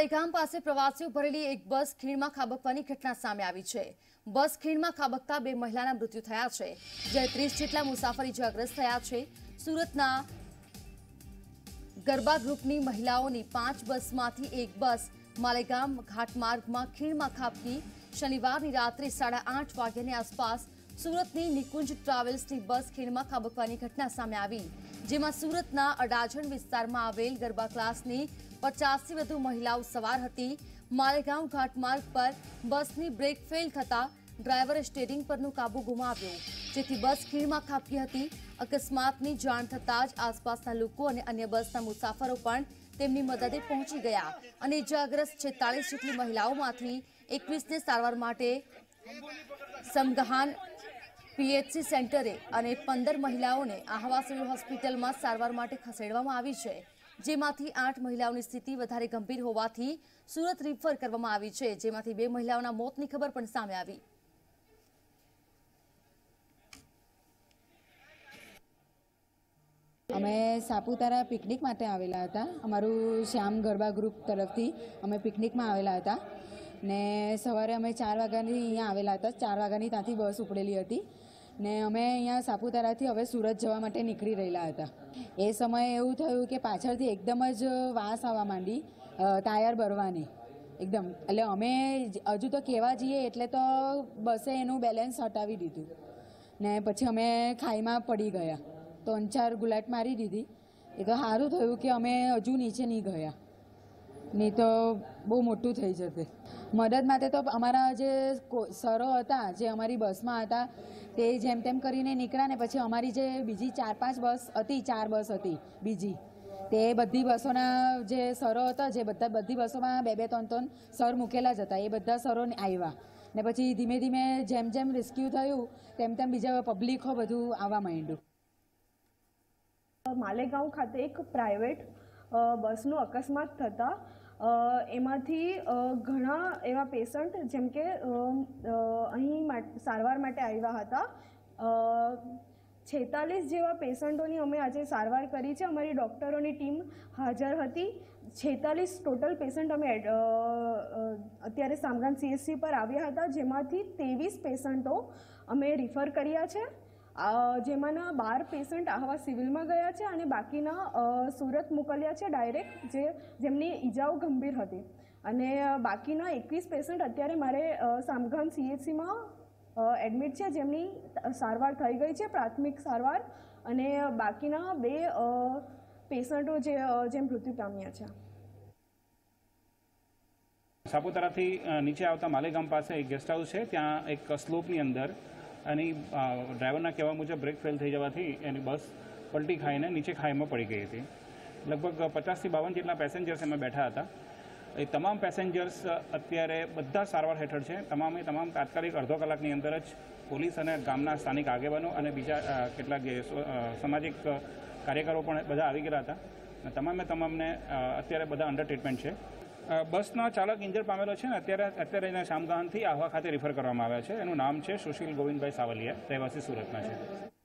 પાલેગામ પાસે પ્રવાસીઓ ભરેલી એક બસ ખીણમાં ખાબકવાની ઘટના સામે આવી છે। બસ ખીણમાં ખાબકતા બે મહિલાના મૃત્યુ થયા છે, જ્યારે 30 જેટલા મુસાફર ઇજાગ્રસ્ત થયા છે। સુરતના ગરબા ગ્રુપની મહિલાઓની 5 બસમાંથી એક બસ માલેગામ ઘાટ માર્ગમાં ખીણમાં ખાબકી શનિવારની રાત્રે 8:30 વાગ્યાની આસપાસ સુરતની નિકુંજ ટ્રાવેલ્સની બસ ખીણમાં ખાબકવાની ઘટના સામે આવી, જેમાં સુરતના અડાજણ વિસ્તારમાં આવેલ ગરબા ક્લાસની 50થી વધુ મહિલાઓ સવાર હતી। માલેગાંવ ઘાટ માર્ગ પર બસની બ્રેક ફેલ થતાં ડ્રાઈવરે સ્ટીરિંગ પરનો કાબુ ગુમાવ્યો, જેથી બસ ખીણમાં ખાબકી હતી। અકસ્માતની જાણ થતાં જ આસપાસના લોકો અને અન્ય બસના મુસાફરો પણ તેમની મદદે પહોંચી ગયા અને ઇજાગ્રસ્ત 46 જેટલી મહિલાઓમાંથી 21ને સારવાર માટે સમગહાન पीएचसी सेंटरे और 15 महिलाओं ने आह्वा सिविल हॉस्पिटल में सारवार माटे खसेडवामां आवी छे, जेमांथी 8 महिलाओं की स्थिति वधारे गंभीर होवाथी सूरत रिफर करवामां आवी छे, जेमांथी 2 महिलाओं मौतनी खबर पण सामे आवी। अमे सापुतारा पिकनिक माटे आवेला हता। अमरु श्याम गरबा ग्रुप तरफथी अमे पिकनिक में आवेला हता ने सवारे अमे 4 वाग्यानी अहींया आवेला हता। 4 वाग्यानी तांथी बस उपडेली हती ने अमे अहींया सापुताराथी हवे सूरत जवा माटे नीकळी रहेला हता। ए समये एवुं थयुं के पाछळथी एकदम ज वास आववा मांडी, टायर भरवानी एकदम एटले अमे हजू तो कहेवा जीए एटले तो बसे एनुं बेलेन्स हटावी दीधुं ने पछी अमे खाईमां पड़ी गया, 3-4 गुलाट मारी दीधी। ए तो सारूं थयुं के अमे हजू नीचे नहीं गया, नहीं तो बहुत मोटू थी जते। मदद माटे तो अमरा जे सरो हता जे अमरी बस में हता ते जेम तेम करीने निकळ्या ने पछी अमरी जे बीजी 4-5 बस हती, 4 बस हती बीजी, ते बधी बसोना जे सरो हता जे बधी बसों में 2-3 सर मूकेला ज हता ए बधा सरो आव्या ने पछी धीमे धीमे जेम जेम रेस्क्यू थयुं तेम तेम बीजा पब्लिको बधुं आववा मांड्युं। मालेगांव खाते एक प्राइवेट बसनो अकस्मात थता एमांथी घणा एवा पेशंट जेम के अहीं सारवार माटे आव्या हता। 46 जेवा पेशंटोनी अमे आजे सारवार करी छे। अमारी डॉक्टरोनी टीम हाजर हती। 46 टोटल पेशंट अमे अत्यारे सामगाम सीएचसी पर आव्या हता, जेमांथी 23 पेशंटो अमे रिफर कर्या छे। जेमाना 12 पेशंट आह्वा सिविल में गया है और बाकीना सूरत मोकल्या है डायरेक्ट, जेमनी इजाओ गंभीर हती। अने बाकीना 21 पेशंट अत्यारे मारे सामगाम सीएचसी में एडमिट है, जेमनी सारवार थई गई है प्राथमिक सारवार, अने बाकीना 2 पेशंटो जे मृत्यु पाम्या है। सापुतारा थी नीचे आवता मालेगाम पास एक गेस्ट हाउस है, त्या एक स्लूपनी अंदर अने ड्राइवरना कहवा मुजब ब्रेक फेल थी जवाथी एनी बस पलटी खाईने नीचे खाई में पड़ी गई थी। लगभग 50 થી 52 जेटला पेसेंजर्स एमां बैठा था। ए तमाम पेसेंजर्स अत्यारे बधा सारवार हेठळ छे। तमामे तमाम तात्कालिक अर्धो कलाकनी अंदर ज पोलीस अने गामना स्थानिक आगेवानो अने बीजा केटलाक सामाजिक कार्यकरो पण बधा आवी गया था। तमामे तमामने अत्यारे बधा अंडर ट्रीटमेंट छे। बसना चालक इंजर पामेलो छे ने अत्यारे शामगांवथी आह्वा खाते रिफर करवामां आव्या छे। एनुं नाम छे सुशील गोविंदभाई सावलिया, રહેવાસી સુરતના છે।